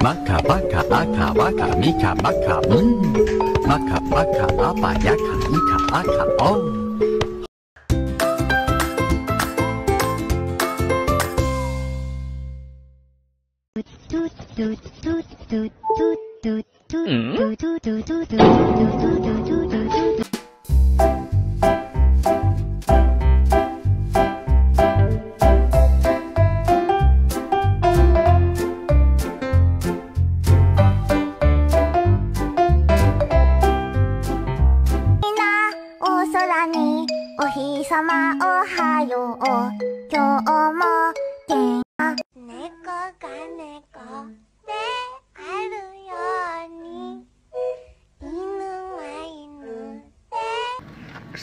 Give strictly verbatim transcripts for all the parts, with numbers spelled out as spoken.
Maka baka aka baka mika baka mmm. Maka baka apa yaka ika aka oh.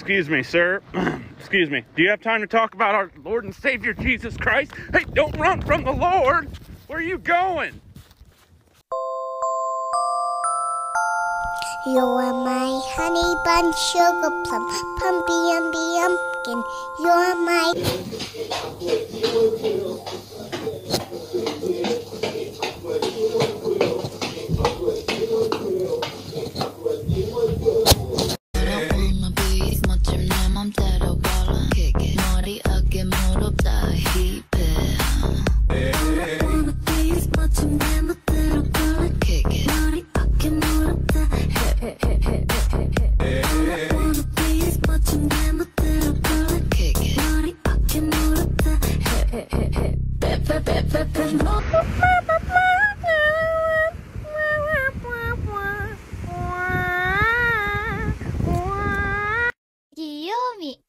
Excuse me, sir. Excuse me. Do you have time to talk about our Lord and Savior Jesus Christ? Hey, don't run from the Lord! Where are you going? You are my honey bun, sugar plum, pumpy umby umpkin. You are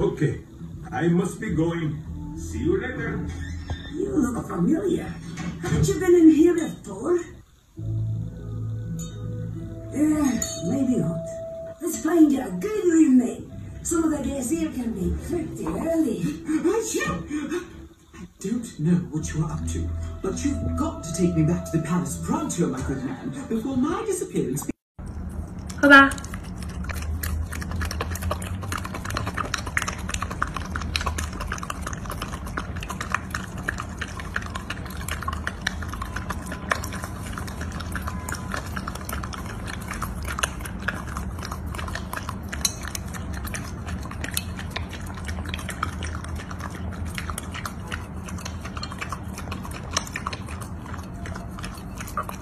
okay, I must be going. See you later. You look familiar. Haven't you been in here before? Eh, maybe not. Let's find a good roommate so that his ear can be pretty early. I don't know what you are up to, but you've got to take me back to the palace pronto, my good man, before my disappearance. Bye-bye.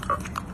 Thank uh you. -huh.